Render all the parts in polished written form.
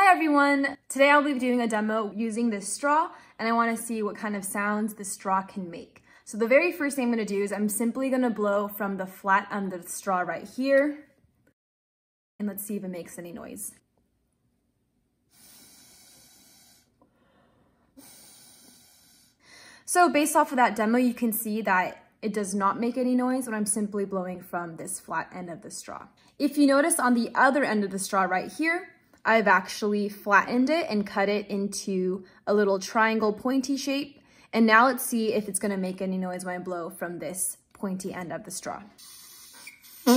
Hi everyone! Today I'll be doing a demo using this straw, and I want to see what kind of sounds the straw can make. So the very first thing I'm going to do is I'm simply going to blow from the flat end of the straw right here, and let's see if it makes any noise. So based off of that demo, you can see that it does not make any noise when I'm simply blowing from this flat end of the straw. If you notice on the other end of the straw right here, I've actually flattened it and cut it into a little triangle pointy shape. And now let's see if it's going to make any noise when I blow from this pointy end of the straw. So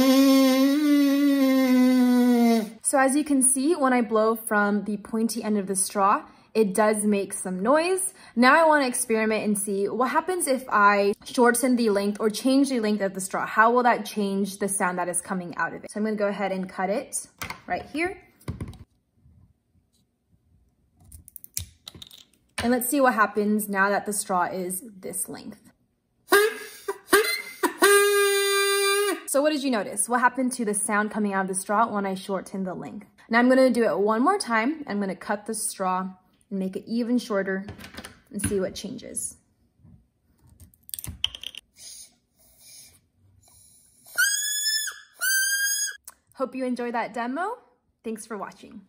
as you can see, when I blow from the pointy end of the straw, it does make some noise. Now I want to experiment and see what happens if I shorten the length or change the length of the straw. How will that change the sound that is coming out of it? So I'm going to go ahead and cut it right here. And let's see what happens now that the straw is this length. So what did you notice? What happened to the sound coming out of the straw when I shortened the length? Now I'm gonna do it one more time. I'm gonna cut the straw and make it even shorter and see what changes. Hope you enjoyed that demo. Thanks for watching.